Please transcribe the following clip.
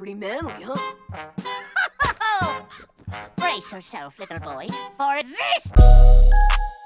Pretty manly, huh? Brace yourself, little boy, for this!